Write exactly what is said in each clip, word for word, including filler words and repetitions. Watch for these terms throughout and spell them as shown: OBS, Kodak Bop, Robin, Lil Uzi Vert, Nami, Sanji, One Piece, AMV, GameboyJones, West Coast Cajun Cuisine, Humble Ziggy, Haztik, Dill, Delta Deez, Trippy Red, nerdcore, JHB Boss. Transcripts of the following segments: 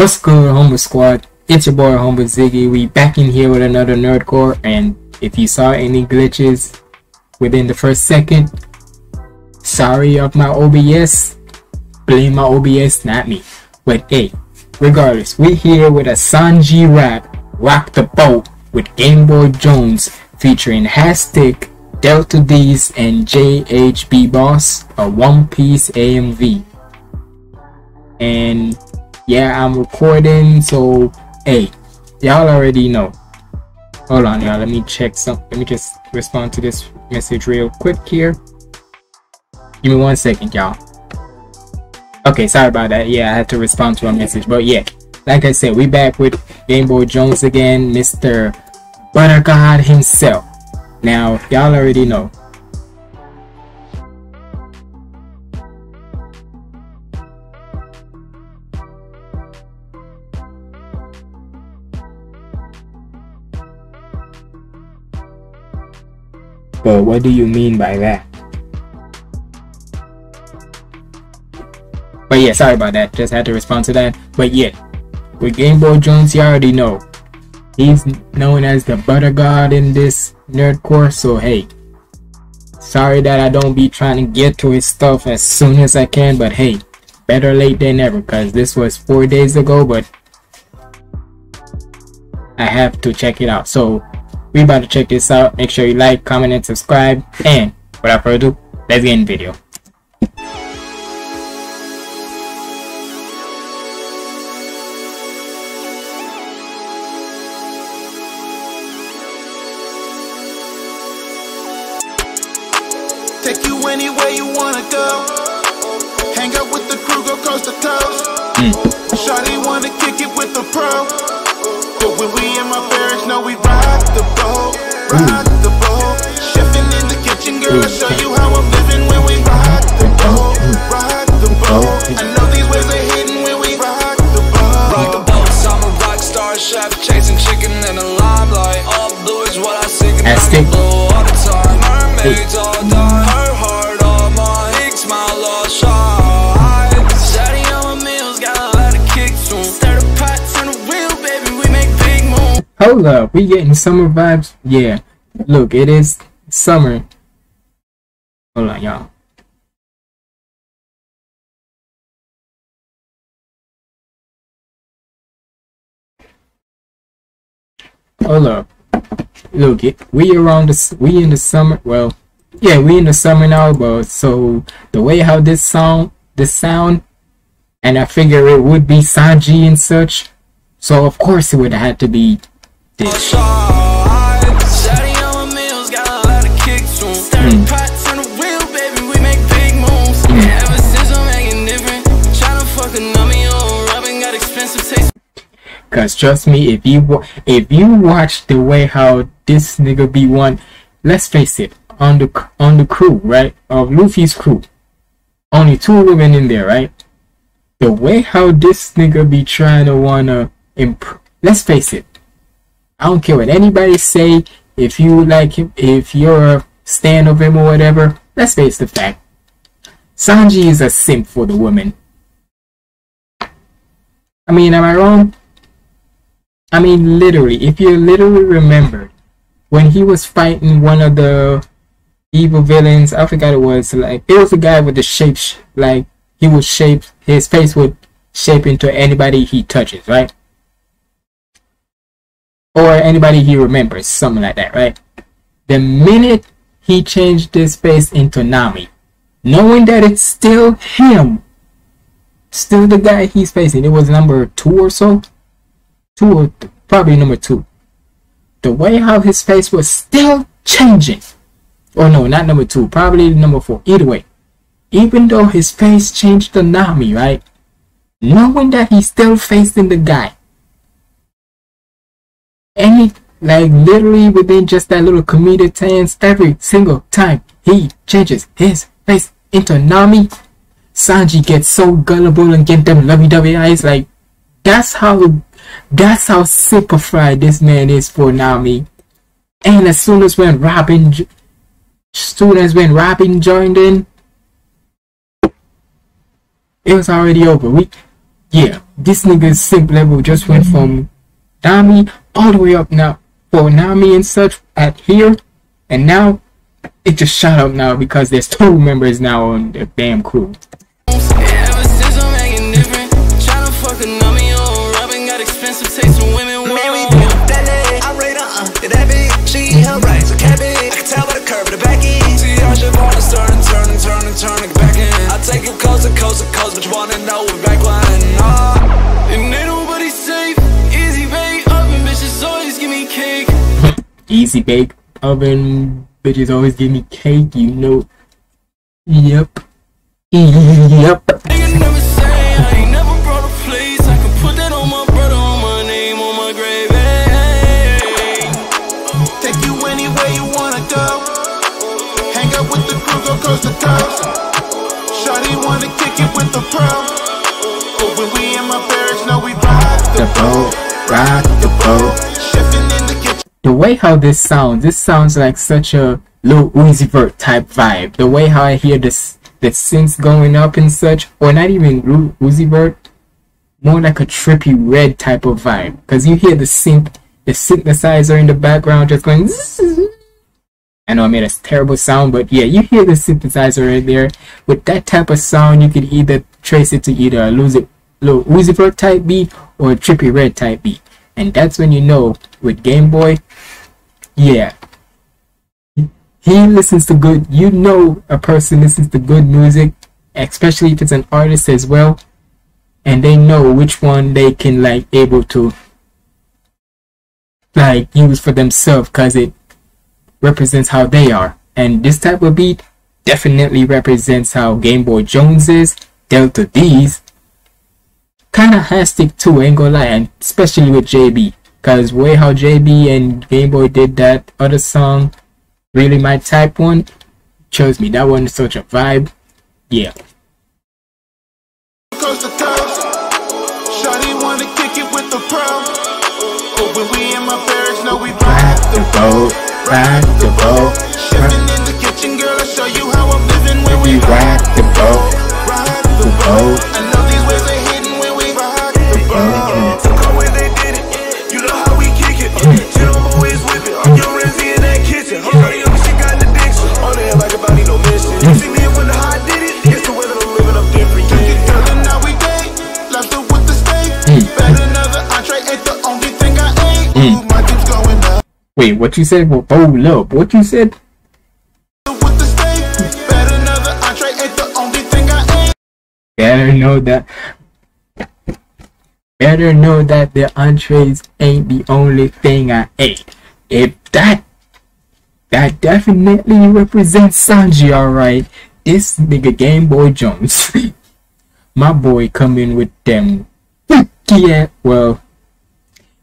What's good, Humble Squad? It's your boy Humble Ziggy. We back in here with another nerdcore, and if you saw any glitches within the first second, sorry of my O B S. Blame my O B S, not me. But hey, regardless, we're here with a Sanji rap, Rock the Boat, with GameboyJones featuring Haztik, Delta Deez, and J H B Boss, a One Piece A M V. And yeah, I'm recording, so hey, y'all already know. Hold on, y'all, let me check some. Let me just respond to this message real quick here. Give me one second, y'all. Okay, sorry about that. Yeah, I had to respond to a message, but yeah, like I said, we back with GameboyJones again, Mister Butter God himself. Now, y'all already know. But what do you mean by that? But yeah, sorry about that. Just had to respond to that. But yeah, with GameboyJones, you already know. He's known as the Butter God in this nerdcore, so hey. Sorry that I don't be trying to get to his stuff as soon as I can, but hey, better late than never, because this was four days ago, but I have to check it out. So we about to check this out. Make sure you like, comment, and subscribe. And without further ado, let's get in the video. Take you anywhere you wanna go. Hang out with the crew, go coast to coast. Mm. Shawty wanna kick it with the pro. But when we in my barracks, no, we rock the boat, rock the boat. Chefing in the kitchen, girl, I'll show you how I'm living when we rock the boat, rock the boat. I know these ways are hidden when we rock the boat, rock the boat. I'm a rock star chef, chasing chicken in the limelight. All blue is what I sing, and I'm the blue all the time. Mermaids all die, her heart all mine. It's my lost shot. Shawty on my meals, got a lot of kicks on. Stir the pot, turn the wheel, baby, we make big moves. Hold up, we getting summer vibes? Yeah. Look, it is summer. Hold on, y'all. Hold up. Look, it, we around the we in the summer. Well, yeah, we in the summer now. But so the way how this sound, this sound, and I figure it would be Sanji and such. So of course it would have had to be this. Mm. Cause trust me, if you if you watch the way how this nigga be one, let's face it, on the on the crew, right, of Luffy's crew, only two women in there, right? The way how this nigga be trying to wanna improve. Let's face it, I don't care what anybody say. If you like him, if you're a stan of him or whatever, let's face the fact, Sanji is a simp for the woman. I mean, am I wrong? I mean, literally, if you literally remember when he was fighting one of the evil villains, I forgot it was like it was a guy with the shape, like he would shape his face would shape into anybody he touches, right? Or anybody he remembers, something like that, right? The minute he changed his face into Nami, knowing that it's still him, still the guy he's facing, it was number two or so. Two or th probably number two. The way how his face was still changing, or no, not number two, probably number four. Either way, even though his face changed to Nami, right? Knowing that he's still facing the guy, and he, like literally within just that little comedic tense, every single time he changes his face into Nami, Sanji gets so gullible and get them lovey-dovey eyes. Like that's how. That's how simplified this man is for Nami. And as soon as when Robin, as soon as when Robin joined in, it was already over. We, Yeah, this nigga is simp level, just went from Nami all the way up now for Nami and such at here, and now it just shot up now because there's two members now on the damn crew. Ever since I'm acting different, trying to fuck a Nami on Robin, got expensive taste for women. Man, we do that leg, I rate uh-uh, that bitch, she hell right, so cabin. I can tell by the curve of the back end. See how shit wanna turn and turn and turn and turn it back in. I take you coast to coast to coast, but you wanna know we're back line. Easy bake oven bitches always give me cake, you know. Yep. Yep. Nigga never say I ain't never brought a place. I can put that on my brother, on my name, on my grave. Take you anywhere you wanna go. Hang up with the crew, go coast to coast. Shawty wanna kick it with the pro. But when we in my barracks, no, we ride the boat, ride the boat. Shifting in the kitchen. The way how this sounds, this sounds like such a Lil Uzi Vert type vibe. The way how I hear this, the synths going up and such, or not even Lil Uzi Vert, more like a Trippy Red type of vibe. Cause you hear the synth, the synthesizer in the background just going. Zzz. I know I made a terrible sound, but yeah, you hear the synthesizer right there. With that type of sound, you could either trace it to either a Lil Uzi Vert type beat or a Trippy Red type beat. And that's when you know, with Game Boy, yeah, he listens to good, you know a person listens to good music, especially if it's an artist as well, and they know which one they can, like, able to, like, use for themselves, because it represents how they are. And this type of beat definitely represents how GameboyJones is, Delta Deez, kind of Haztik too, ain't gonna lie, and especially with J B, cause way how J B and Game Boy did that other song, Really My Type one, chose me, that one is such a vibe, yeah. Coast to coast, shawty wanna kick it with the pro, but when we in my barracks, no we ride the boat, ride the boat, shifting in the kitchen, girl, I'll show you how I'm living when we ride the boat, ride the boat. I know these ways are hidden when we ride the boat. Look how they did it, you know how we kick it. She don't always whip it, I'm your Rizzy in that kitchen. I'm pretty young, she got an addiction. On the head like a body, no mission. You see me when the high did it, it's the way that I'm living, I'm different. You can tell them now we date, lobster with the steak. Bad another entree, ain't the only thing I ate. Ooh, my dick's going up. Wait, what you said? Well, oh, love, what you said? Better know that. Better know that the entrees ain't the only thing I ate. If that, that definitely represents Sanji, alright. This nigga GameboyJones, my boy, come in with them freaky ass. Well,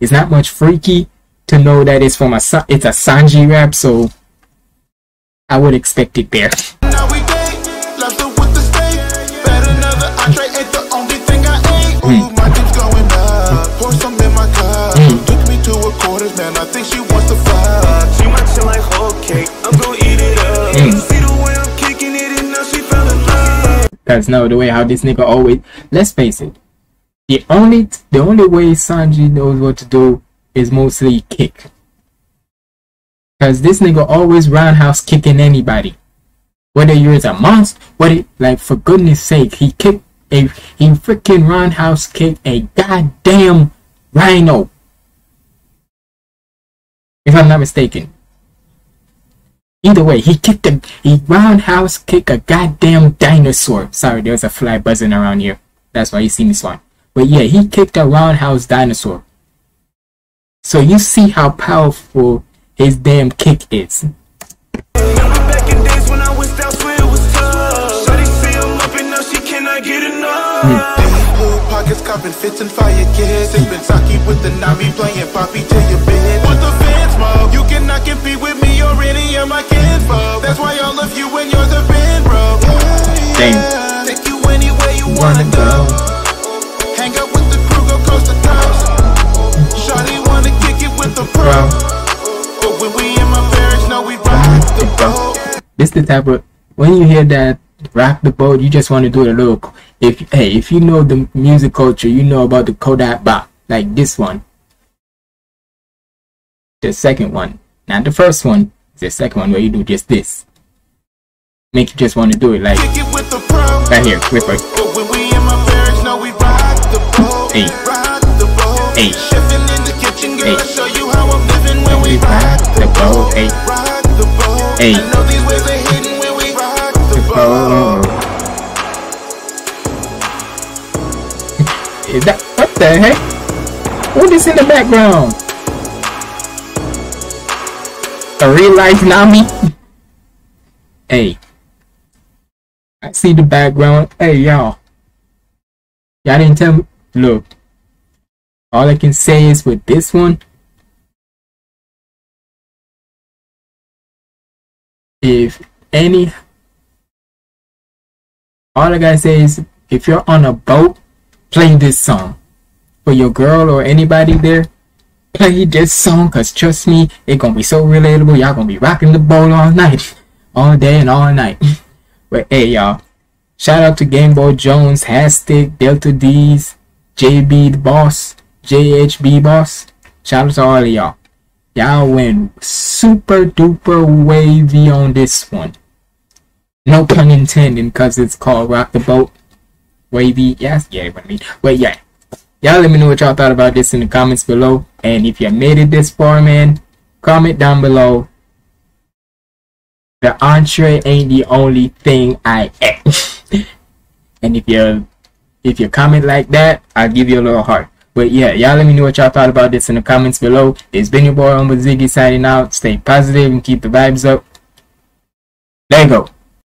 it's not much freaky to know that it's from a it's a Sanji rap, so I would expect it there. Cause now the way how this nigga always, let's face it, the only the only way Sanji knows what to do is mostly kick. Cause this nigga always roundhouse kicking anybody, whether you're a monster, whether like for goodness sake, he kicked a he freaking roundhouse kicked a goddamn rhino, if I'm not mistaken. Either way, he kicked a he roundhouse kicked a goddamn dinosaur. Sorry, there's a fly buzzing around here. That's why you see me swan. But yeah, he kicked a roundhouse dinosaur. So you see how powerful his damn kick is. Fits and fire kids. It's been Saki with the Nami playing Poppy to your bed. What the fans mode? You cannot compete with me or any of my kinfolk. That's why all of you and yours have been broke. Yeah, yeah. Take you anywhere you wanna go. Hang up with the crew, go coast to coast. Shawty wanna kick it with the pro. But when we in my barracks, no we rock the boat. This the type of, when you hear that rock the boat, you just wanna do it a little If hey, if you know the music culture, you know about the Kodak Bop, like this one, the second one, not the first one, the second one where you do just this. Make you just want to do it like right here, Clipper. Hey, hey, hey, we rock the boat. Hey, hey, the boat. Is that what the heck? What is in the background? A real life Nami. Hey, I see the background. Hey y'all, y'all didn't tell me. Look, all I can say is with this one, if any, all I gotta say is if you're on a boat, play this song for your girl or anybody there. Play this song, cause trust me, it's gonna be so relatable. Y'all gonna be rocking the boat all night, all day and all night. But hey y'all, shout out to GameboyJones, Haztik, Delta Deez, J B Boss, J H B Boss. Shout out to all of y'all. Y'all went super duper wavy on this one. No pun intended, cause it's called Rock the Boat. Wavy, yes, yeah, I mean, but yeah. Y'all let me know what y'all thought about this in the comments below. And if you made it this far, man, comment down below. The entree ain't the only thing I ate. And if you if you comment like that, I'll give you a little heart. But yeah, y'all let me know what y'all thought about this in the comments below. It's been your boy Humble Ziggy signing out. Stay positive and keep the vibes up. There you go.